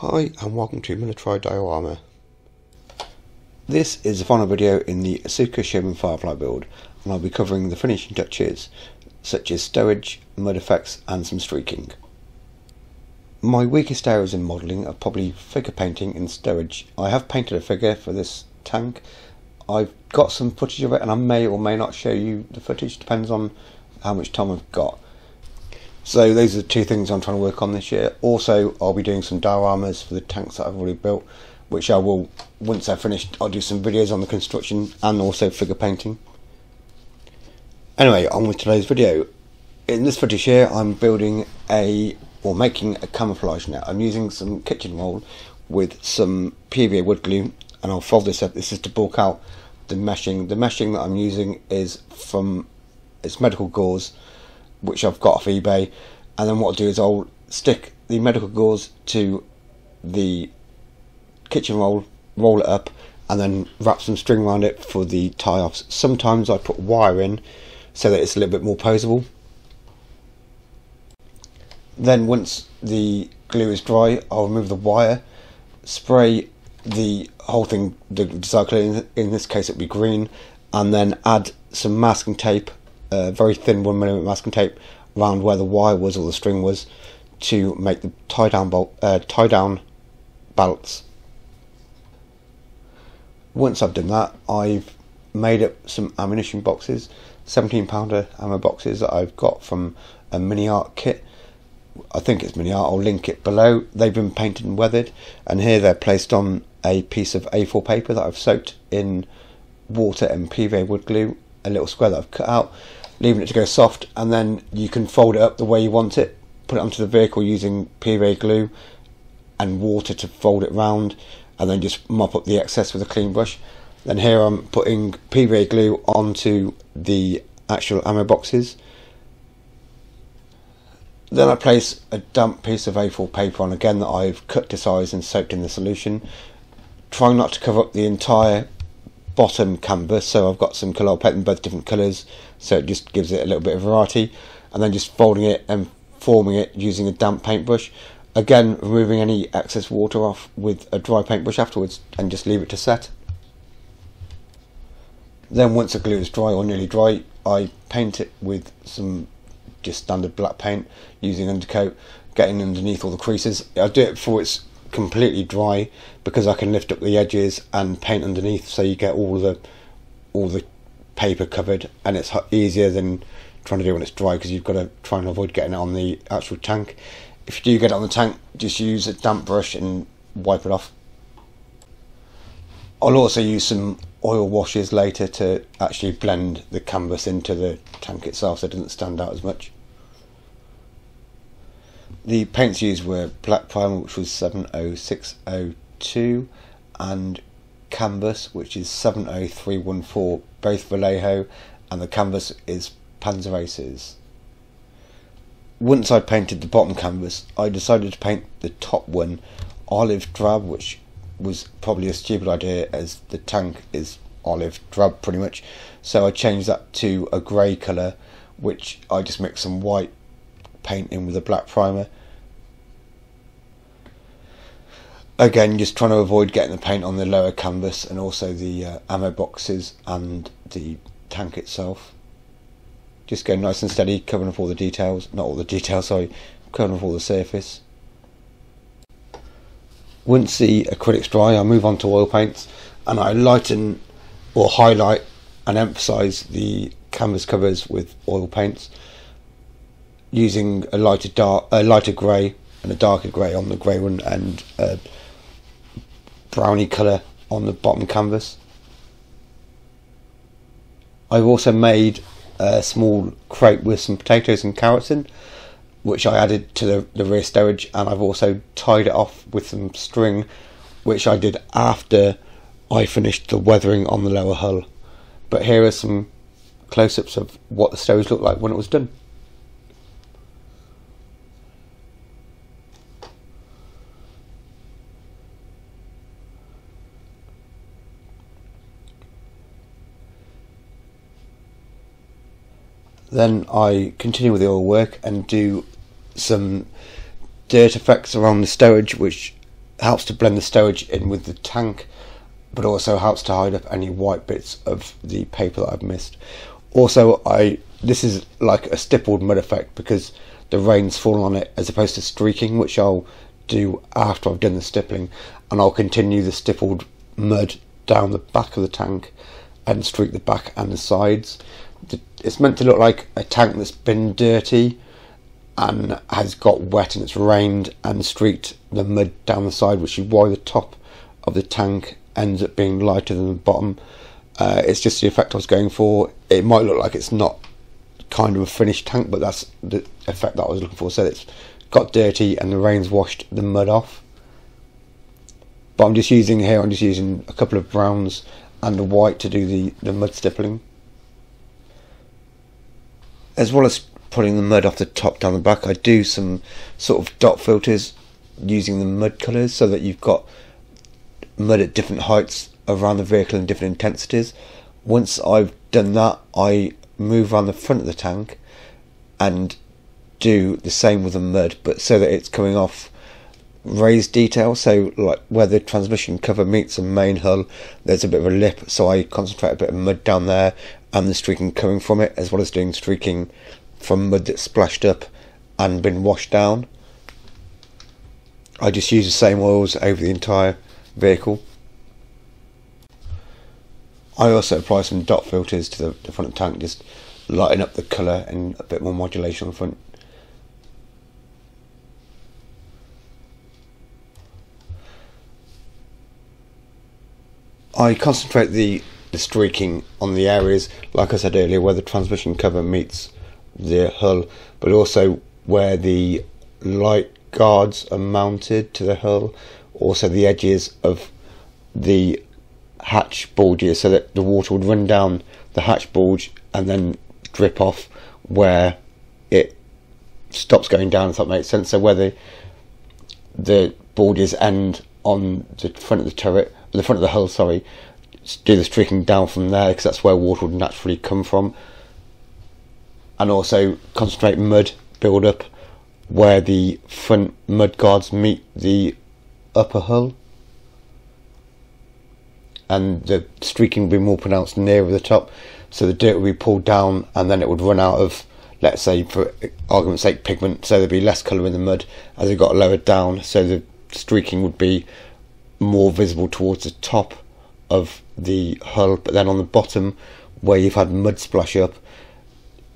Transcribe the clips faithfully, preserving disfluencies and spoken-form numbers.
Hi and welcome to Military Dioarmour. This is the final video in the Asuka Sherman Firefly build, and I'll be covering the finishing touches such as stowage, mud effects and some streaking. My weakest areas in modelling are probably figure painting and stowage. I have painted a figure for this tank. I've got some footage of it and I may or may not show you the footage, depends on how much time I've got. So those are the two things I'm trying to work on this year. Also, I'll be doing some dioramas for the tanks that I've already built, which I will, once they're finished, I'll do some videos on the construction and also figure painting. Anyway, on with today's video. In this footage here, I'm building a, or making a camouflage net. I'm using some kitchen roll with some P V A wood glue, and I'll fold this up. This is to bulk out the meshing. The meshing that I'm using is from, it's medical gauze, which I've got off eBay, and then what I'll do is I'll stick the medical gauze to the kitchen roll, roll it up, and then wrap some string around it for the tie-offs. Sometimes I put wire in so that it's a little bit more posable. Then once the glue is dry, I'll remove the wire, spray the whole thing, the design, in this case it'll be green, and then add some masking tape, Uh, very thin one millimeter masking tape around where the wire was or the string was, to make the tie down bolt, uh, tie down belts. Once I've done that, I've made up some ammunition boxes, seventeen pounder ammo boxes that I've got from a mini art kit. I think it's mini art. I'll link it below. They've been painted and weathered, and here they're placed on a piece of A four paper that I've soaked in water and P V A wood glue. A little square that I've cut out, leaving it to go soft, and then you can fold it up the way you want it, put it onto the vehicle using P V A glue and water to fold it round, and then just mop up the excess with a clean brush. Then here I'm putting P V A glue onto the actual ammo boxes. Then I place a damp piece of A four paper on again that I've cut to size and soaked in the solution, trying not to cover up the entire bottom canvas, so I've got some colour, I'll paint them both different colours so it just gives it a little bit of variety, and then just folding it and forming it using a damp paintbrush, again removing any excess water off with a dry paintbrush afterwards and just leave it to set. Then once the glue is dry or nearly dry, I paint it with some just standard black paint using undercoat, getting underneath all the creases. I do it before it's completely dry because I can lift up the edges and paint underneath, so you get all the all the paper covered, and it's easier than trying to do when it's dry because you've got to try and avoid getting it on the actual tank. If you do get it on the tank, just use a damp brush and wipe it off. I'll also use some oil washes later to actually blend the canvas into the tank itself so it doesn't stand out as much. The paints used were black primer, which was seven oh six oh two, and canvas, which is seven oh three one four, both Vallejo, and the canvas is Panzer Aces. Once I painted the bottom canvas, I decided to paint the top one olive drab, which was probably a stupid idea as the tank is olive drab pretty much, so I changed that to a grey colour, which I just mixed some white paint in with a black primer. Again, just trying to avoid getting the paint on the lower canvas and also the uh, ammo boxes and the tank itself. Just go nice and steady, covering up all the details, not all the details, sorry, covering up all the surface. Once the acrylic's dry, I move on to oil paints, and I lighten or highlight and emphasize the canvas covers with oil paints, using a lighter dark, a lighter grey and a darker grey on the grey one, and a browny colour on the bottom canvas. I've also made a small crate with some potatoes and carrots in, which I added to the, the rear stowage, and I've also tied it off with some string, which I did after I finished the weathering on the lower hull. But here are some close-ups of what the stowage looked like when it was done. Then I continue with the oil work and do some dirt effects around the stowage, which helps to blend the stowage in with the tank, but also helps to hide up any white bits of the paper that I've missed. Also, I this is like a stippled mud effect because the rain's fallen on it, as opposed to streaking, which I'll do after I've done the stippling, and I'll continue the stippled mud down the back of the tank and streak the back and the sides. It's meant to look like a tank that's been dirty and has got wet and it's rained and streaked the mud down the side, which is why the top of the tank ends up being lighter than the bottom. Uh, it's just the effect I was going for. It might look like it's not kind of a finished tank, but that's the effect that I was looking for. So it's got dirty and the rain's washed the mud off. But I'm just using here, I'm just using a couple of browns and a white to do the, the mud stippling. As well as pulling the mud off the top down the back, I do some sort of dot filters using the mud colours so that you've got mud at different heights around the vehicle and different intensities. Once I've done that, I move around the front of the tank and do the same with the mud, but so that it's coming off raised detail. So like where the transmission cover meets the main hull, there's a bit of a lip, so I concentrate a bit of mud down there and the streaking coming from it, as well as doing streaking from mud that's splashed up and been washed down. I just use the same oils over the entire vehicle. I also apply some dot filters to the, the front of the tank, just lighting up the colour and a bit more modulation on the front. I concentrate the, the streaking on the areas, like I said earlier, where the transmission cover meets the hull, but also where the light guards are mounted to the hull, also the edges of the hatch bulges, so that the water would run down the hatch bulge and then drip off where it stops going down, if that makes sense. So where the, the bulges end on the front of the turret, the front of the hull, sorry, do the streaking down from there, because that's where water would naturally come from. And also concentrate mud build up where the front mud guards meet the upper hull, and the streaking would be more pronounced nearer the top, so the dirt would be pulled down and then it would run out of, let's say for argument's sake, pigment, so there'd be less colour in the mud as it got lowered down, so the streaking would be more visible towards the top of the hull. But then on the bottom, where you've had mud splash up,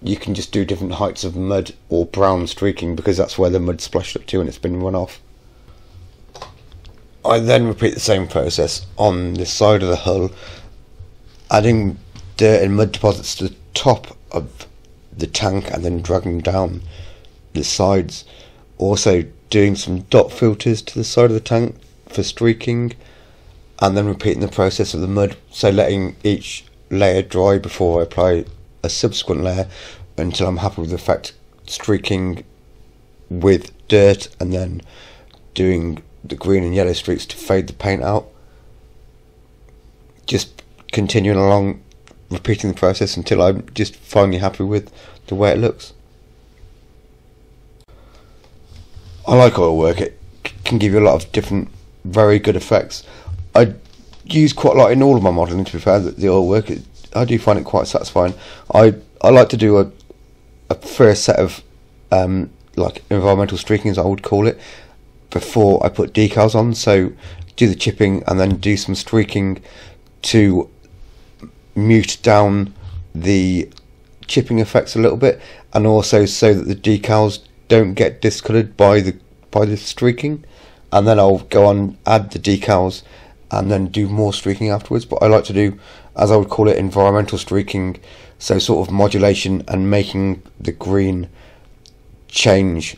you can just do different heights of mud or brown streaking, because that's where the mud splashed up to and it's been run off. I then repeat the same process on the side of the hull, adding dirt and mud deposits to the top of the tank and then dragging down the sides. Also doing some dot filters to the side of the tank for streaking, and then repeating the process of the mud, so letting each layer dry before I apply a subsequent layer, until I'm happy with the effect, streaking with dirt and then doing the green and yellow streaks to fade the paint out. Just continuing along, repeating the process until I'm just finally happy with the way it looks. I like oil work, it can give you a lot of different very good effects. I use quite a lot in all of my modelling, to be fair, the oil work. It, I do find it quite satisfying. I, I like to do a, a first set of um, like environmental streaking, as I would call it, before I put decals on. So do the chipping and then do some streaking to mute down the chipping effects a little bit, and also so that the decals don't get discoloured by the by the streaking. And then I'll go on, add the decals and then do more streaking afterwards. But I like to do, as I would call it, environmental streaking, so sort of modulation and making the green change,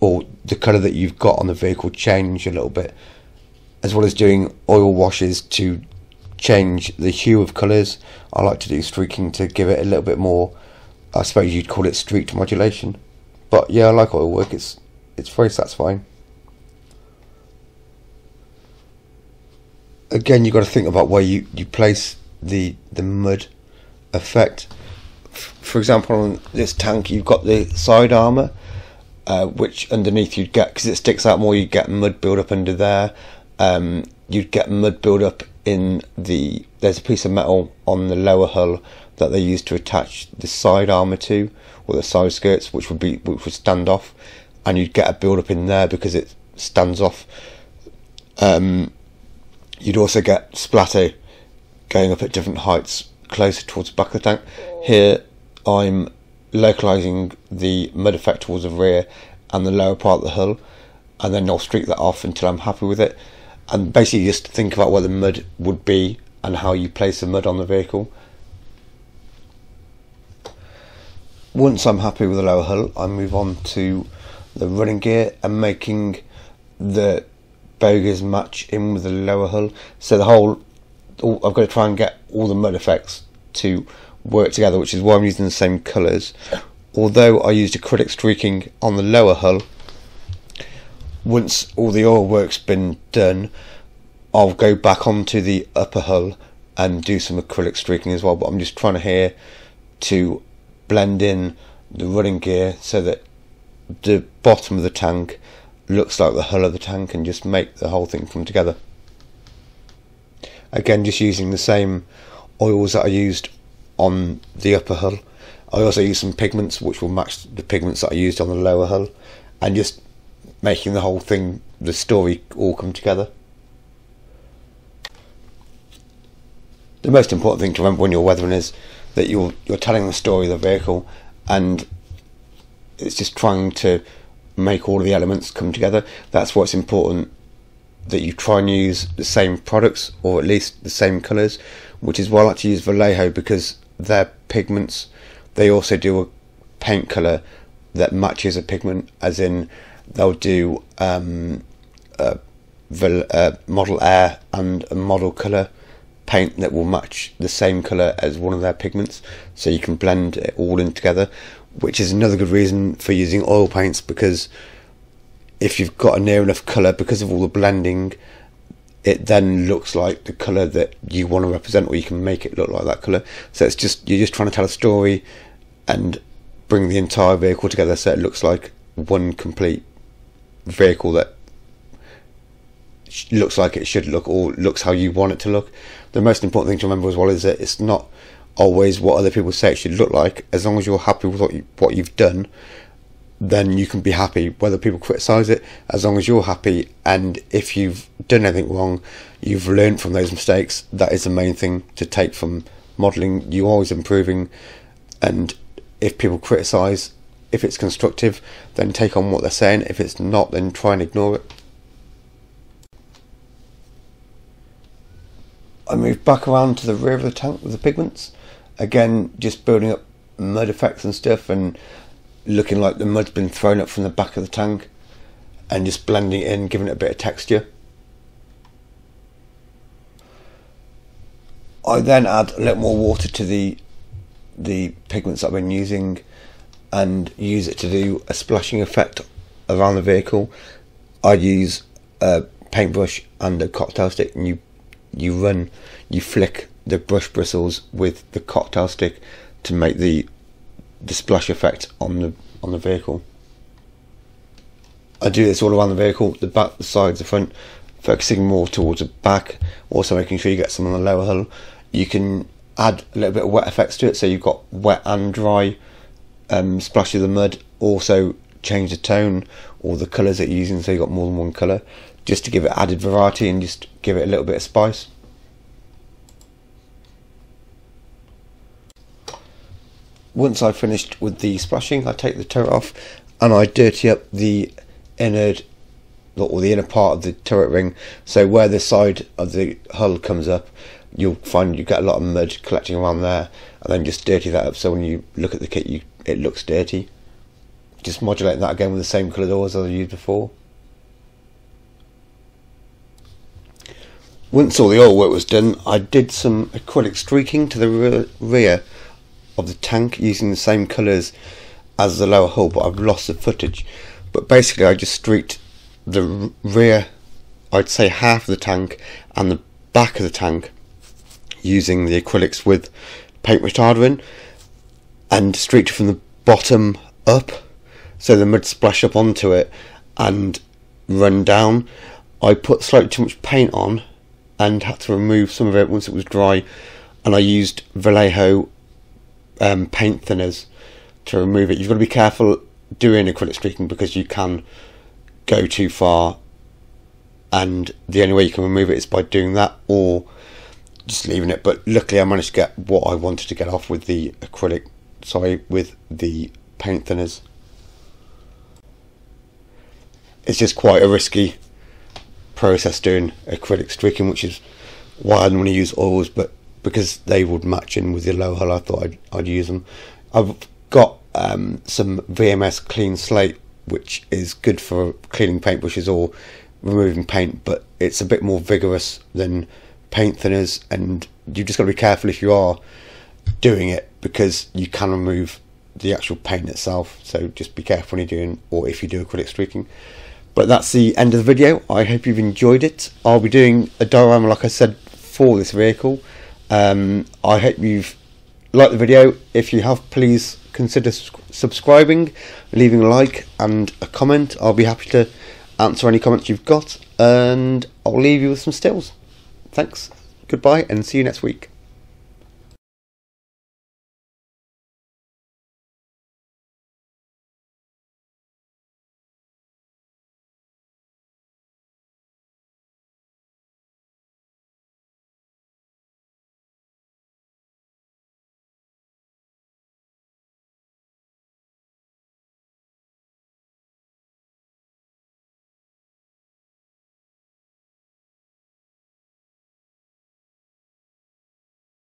or the colour that you've got on the vehicle change a little bit, as well as doing oil washes to change the hue of colours. I like to do streaking to give it a little bit more, I suppose you'd call it streaked modulation. But yeah, I like oil work, it's, it's very satisfying. Again, you've got to think about where you, you place the the mud effect. F for example, on this tank, you've got the side armour, uh, which underneath you'd get, because it sticks out more, you'd get mud build up under there. Um, you'd get mud build up in the, there's a piece of metal on the lower hull that they use to attach the side armour to, or the side skirts, which would be, which would stand off, and you'd get a build up in there because it stands off. Um, you'd also get splatter going up at different heights closer towards the back of the tank. Here I'm localising the mud effect towards the rear and the lower part of the hull, and then I'll streak that off until I'm happy with it. And basically just think about where the mud would be and how you place the mud on the vehicle. Once I'm happy with the lower hull, I move on to the running gear and making the bogies match in with the lower hull. So the whole, I've got to try and get all the mud effects to work together, which is why I'm using the same colours. Although I used acrylic streaking on the lower hull, once all the oil work's been done, I'll go back onto the upper hull and do some acrylic streaking as well. But I'm just trying to here to blend in the running gear so that the bottom of the tank looks like the hull of the tank, and just make the whole thing come together. Again, just using the same oils that I used on the upper hull. I also use some pigments which will match the pigments that I used on the lower hull, and just making the whole thing, the story, all come together. The most important thing to remember when you're weathering is that you're you're telling the story of the vehicle, and it's just trying to make all of the elements come together. That's why it's important that you try and use the same products, or at least the same colours, which is why I like to use Vallejo, because their pigments, they also do a paint colour that matches a pigment, as in they'll do um, a, a model air and a model colour paint that will match the same colour as one of their pigments, so you can blend it all in together, which is another good reason for using oil paints, because if you've got a near enough colour, because of all the blending, it then looks like the colour that you want to represent, or you can make it look like that colour. So it's just, you're just trying to tell a story and bring the entire vehicle together so it looks like one complete vehicle that looks like it should look, or looks how you want it to look. The most important thing to remember as well is that it's not always what other people say it should look like. As long as you're happy with what, you, what you've done, then you can be happy whether people criticise it, as long as you're happy. And if you've done anything wrong, you've learned from those mistakes. That is the main thing to take from modelling. You're always improving, and if people criticise, if it's constructive, then take on what they're saying. If it's not, then try and ignore it. I move back around to the rear of the tank with the pigments, again just building up mud effects and stuff, and looking like the mud's been thrown up from the back of the tank, and just blending it in, giving it a bit of texture. I then add a little more water to the the pigments that I've been using, and use it to do a splashing effect around the vehicle. I use a paintbrush and a cocktail stick, and you you run, you flick the brush bristles with the cocktail stick to make the the splash effect on the on the vehicle. I do this all around the vehicle, the back, the sides, the front, focusing more towards the back, also making sure you get some on the lower hull. You can add a little bit of wet effects to it, so you've got wet and dry um, splashes of the mud. Also change the tone or the colours that you're using, so you've got more than one colour, just to give it added variety and just give it a little bit of spice. Once I've finished with the splashing, I take the turret off and I dirty up the inner, or the inner part of the turret ring. So where the side of the hull comes up, you'll find you get a lot of mud collecting around there, and then just dirty that up so when you look at the kit, you, it looks dirty. Just modulating that again with the same coloured oils as I used before. Once all the oil work was done, I did some acrylic streaking to the rear of the tank using the same colours as the lower hull, but I've lost the footage. But basically I just streaked the rear, I'd say half of the tank and the back of the tank, using the acrylics with paint retarder in, and streaked from the bottom up, so the mud splash up onto it and run down. I put slightly too much paint on and had to remove some of it once it was dry, and I used Vallejo um, paint thinners to remove it. You've got to be careful doing acrylic streaking because you can go too far, and the only way you can remove it is by doing that or just leaving it. But luckily I managed to get what I wanted to get off with the acrylic, sorry, with the paint thinners. It's just quite a risky process doing acrylic streaking, which is why I don't want to use oils, but because they would match in with the low hull, I thought I'd, I'd use them. I've got um, some V M S clean slate, which is good for cleaning paintbrushes or removing paint, but it's a bit more vigorous than paint thinners, and you just got to be careful if you are doing it because you can remove the actual paint itself, so just be careful when you're doing or if you do acrylic streaking. But that's the end of the video. I hope you've enjoyed it. I'll be doing a diorama like I said for this vehicle. um, I hope you've liked the video. If you have, please consider subscribing, leaving a like and a comment. I'll be happy to answer any comments you've got, and I'll leave you with some stills. Thanks, goodbye, and see you next week.